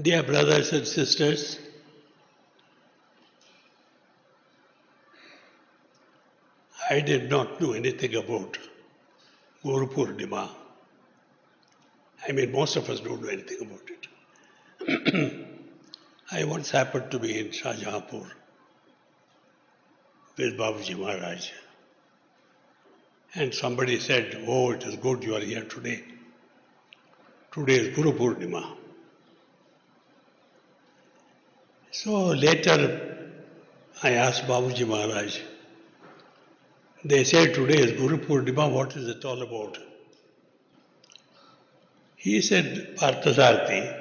Dear brothers and sisters, I did not know anything about Guru Purnima. I mean, most of us don't know anything about it. I once happened to be in Shahjahanpur with Babuji Maharaj, and somebody said, "Oh, it is good you are here today. Today is Guru Purnima." So later I asked Babuji Maharaj, they said today is Guru Purnima, what is it all about? He said, "Parthasarathi,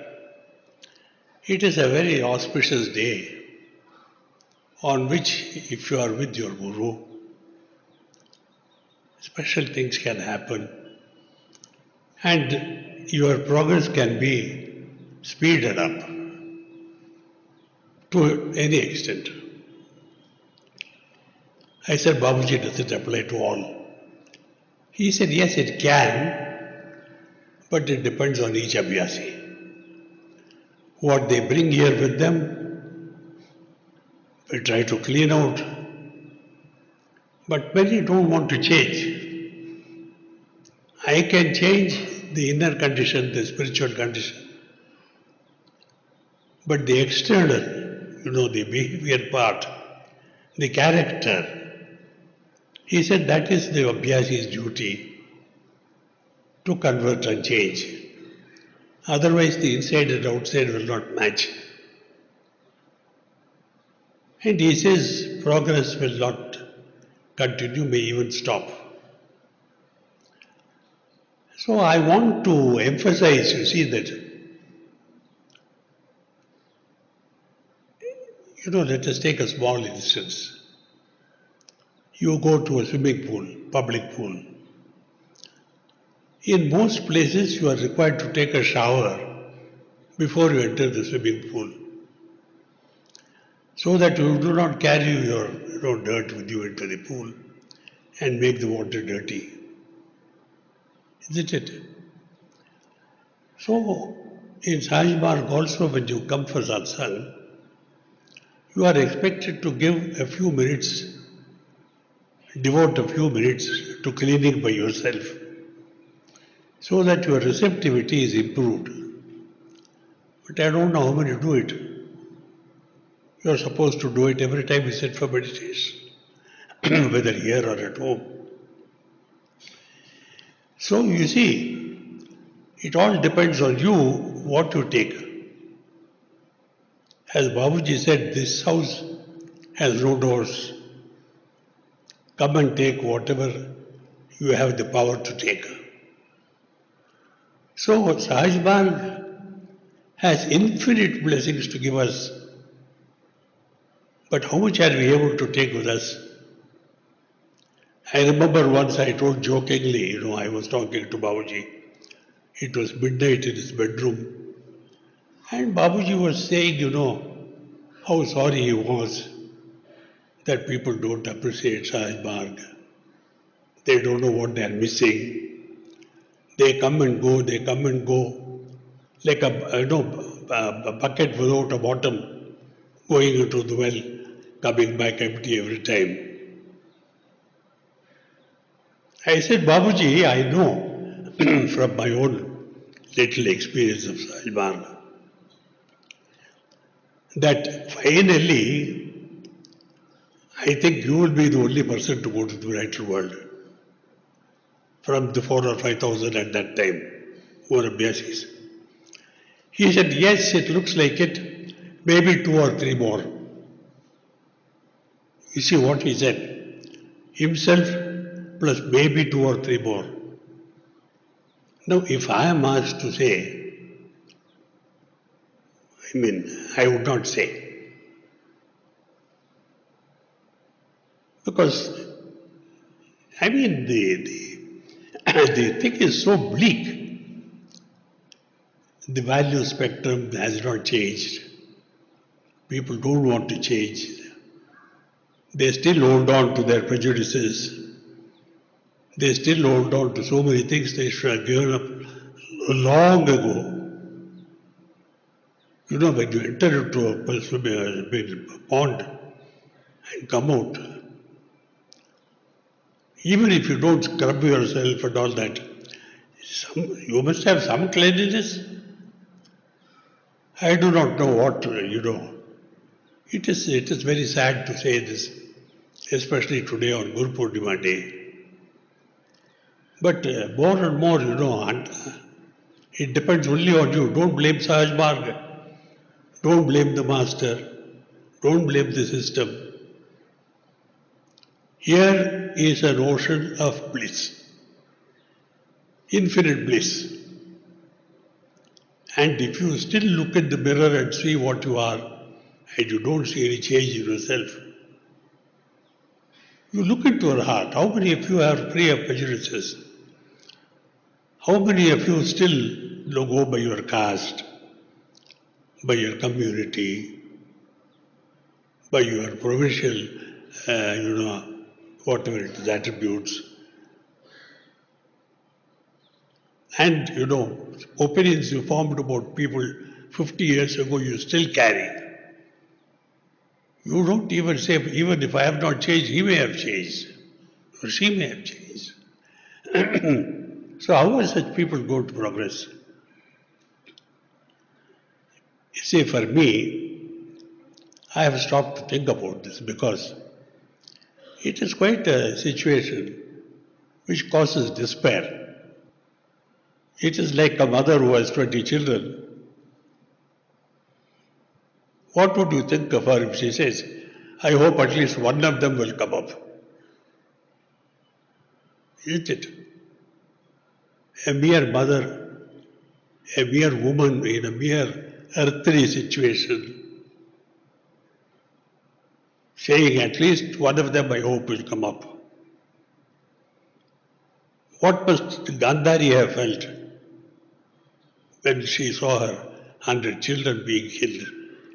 it is a very auspicious day on which if you are with your Guru, special things can happen and your progress can be speeded up to any extent." I said, "Babuji, does it apply to all?" He said, "Yes, it can, but it depends on each abhyasi. What they bring here with them, we try to clean out, but many don't want to change. I can change the inner condition, the spiritual condition, but the external, the behavior part, the character," he said, "that is the abhyasi's duty to convert and change. Otherwise the inside and outside will not match." And he says progress will not continue, may even stop. So I want to emphasize, that let us take a small instance. You go to a swimming pool, public pool. In most places you are required to take a shower before you enter the swimming pool, so that you do not carry your dirt with you into the pool and make the water dirty. Isn't it? So in Sahaj Marg also, when you come for satsang, you are expected to give a few minutes, devote a few minutes to cleaning by yourself, so that your receptivity is improved. But I don't know how many do it. You are supposed to do it every time you sit for meditation, whether here or at home. So you see, it all depends on you, what you take. As Babuji said, this house has no doors. Come and take whatever you have the power to take. So Sahaj Bhag has infinite blessings to give us, but how much are we able to take with us? I remember once I told jokingly, I was talking to Babuji. It was midnight in his bedroom. And Babuji was saying, how sorry he was that people don't appreciate Sahaj Marg. They don't know what they are missing. They come and go, like a bucket without a bottom, going into the well, coming back empty every time. I said, "Babuji, I know from my own little experience of Sahaj Marg, that finally I think you will be the only person to go to the brighter world from the 4,000 or 5,000 at that time who are abhyasis." He said, "Yes, it looks like it, maybe 2 or 3 more." You see what he said, himself plus maybe 2 or 3 more. Now if I am asked to say, I would not say, because the thing is so bleak. The value spectrum has not changed. People don't want to change. They still hold on to their prejudices. They still hold on to so many things they should have given up long ago. You know, when you enter into a big pond and come out, even if you don't scrub yourself and all that, you must have some cleanliness. I do not know what, you know. It is very sad to say this, especially today on Guru Purnima day. But more and more, you know, and it depends only on you. Don't blame Sahaj Marg. Don't blame the master. Don't blame the system. Here is an ocean of bliss, infinite bliss. And if you still look at the mirror and see what you are, and you don't see any change in yourself, you look into your heart. How many of you are free of prejudices? How many of you still go by your caste, by your community, by your provincial, you know, whatever it is, attributes? And, you know, opinions you formed about people 50 years ago, you still carry. You don't even say, even if I have not changed, he may have changed, or she may have changed. So how are such people going to progress? You see, for me, I have stopped to think about this because it is quite a situation which causes despair. It is like a mother who has 20 children. What would you think of her if she says, I hope at least one of them will come up? Isn't it? A mere mother, a mere woman in a mere earthly situation, saying at least one of them I hope will come up. What must Gandhari have felt when she saw her 100 children being killed, you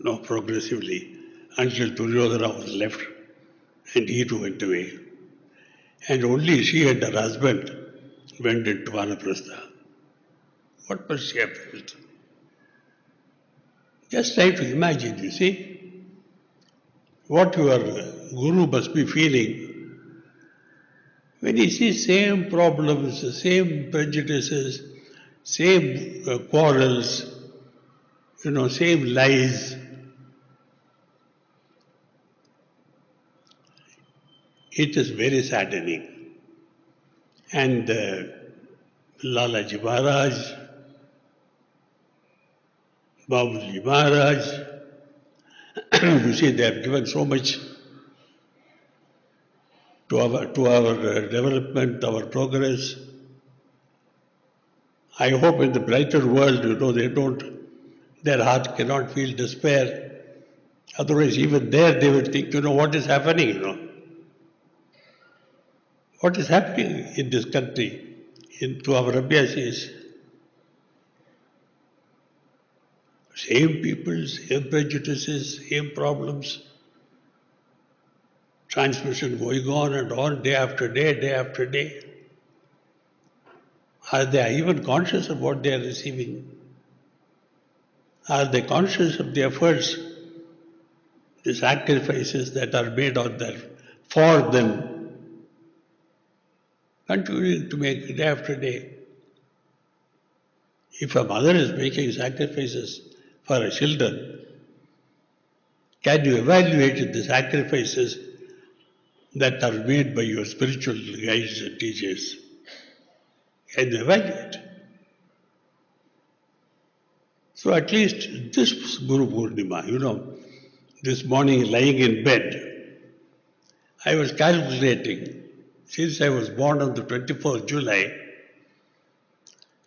know, progressively, until Duryodhana was left and he too went away. And only she and her husband went into Vanaprastha. What must she have felt? Just try to imagine, you see, what your Guru must be feeling when he sees same problems, same prejudices, same quarrels, you know, same lies. It is very saddening. And Lala Ji Maharaj, Babuji Maharaj, you see, they have given so much to our development, our progress. I hope in the brighter world, you know, they don't. Their heart cannot feel despair. Otherwise, even there they will think, you know, what is happening, you know? What is happening in this country, to our abhyasis? Same people, same prejudices, same problems. Transmission going on and on, day after day, day after day. Are they even conscious of what they are receiving? Are they conscious of the efforts, the sacrifices that are made on their, for them, continuing to make day after day? If a mother is making sacrifices for her children, can you evaluate the sacrifices that are made by your spiritual guides and teachers? Can you evaluate? So at least this Guru Purnima, you know, this morning lying in bed, I was calculating, since I was born on the 24th July,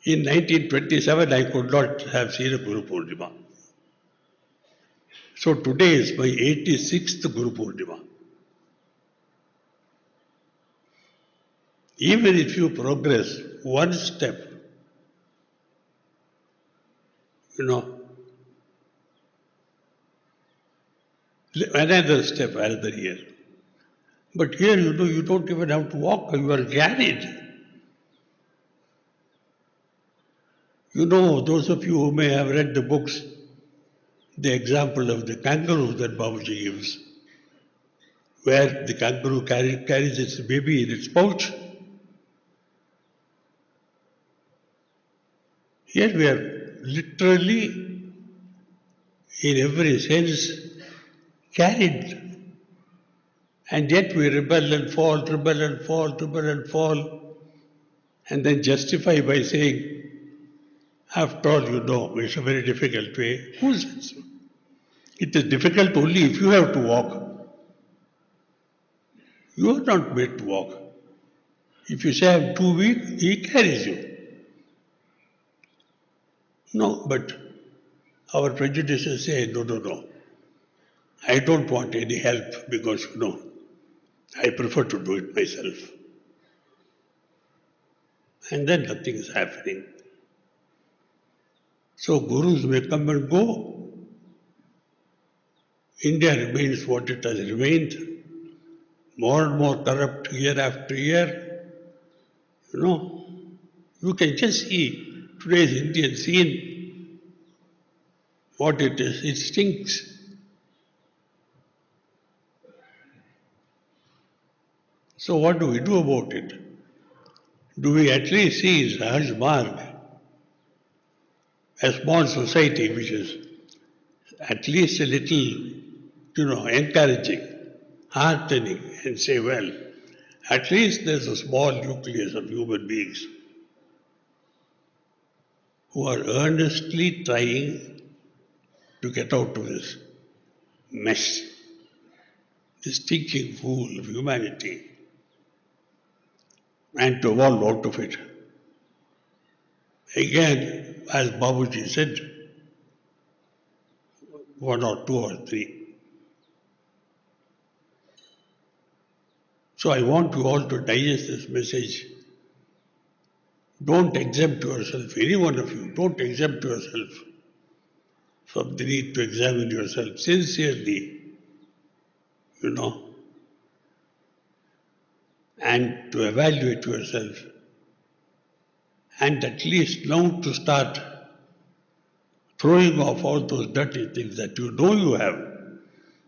in 1927 I could not have seen a Guru Purnima. So today is my 86th Guru Purnima. Even if you progress one step, you know, another step, another year. But here, you know, you don't even have to walk, you are carried. You know, those of you who may have read the books the example of the kangaroo that Babuji gives, where the kangaroo carries its baby in its pouch. Here we are literally, in every sense, carried. And yet we rebel and fall, rebel and fall, rebel and fall, and then justify by saying, after all, you know, it's a very difficult way. Who says so? It is difficult only if you have to walk. You are not made to walk. If you say, I'm too weak, he carries you. No, but our prejudices say, no, no, no. I don't want any help because, you know, I prefer to do it myself. And then nothing is happening. So gurus may come and go. India remains what it has remained, more and more corrupt year after year. You know, you can just see today's Indian scene, what it is. It stinks. So what do we do about it? Do we at least see Sahaj Marg, a small society which is at least a little, you know, encouraging, heartening, and say, well, at least there's a small nucleus of human beings who are earnestly trying to get out of this mess, this stinking fool of humanity, and to evolve out of it. Again, as Babuji said, one or two or three. So I want you all to digest this message. Don't exempt yourself, any one of you, don't exempt yourself from the need to examine yourself sincerely, you know, and to evaluate yourself, and at least now to start throwing off all those dirty things that you know you have.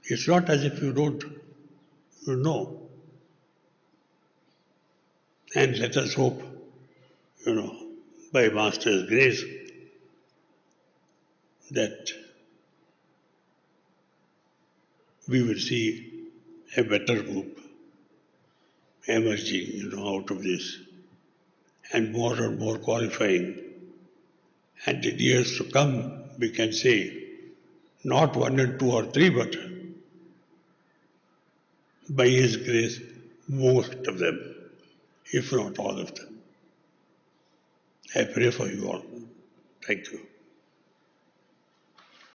It's not as if you don't, you know. And let us hope, you know, by Master's grace, that we will see a better group emerging, you know, out of this, and more qualifying. And in years to come, we can say, not one and two or three, but by His grace, most of them, if not all of them. I pray for you all. Thank you.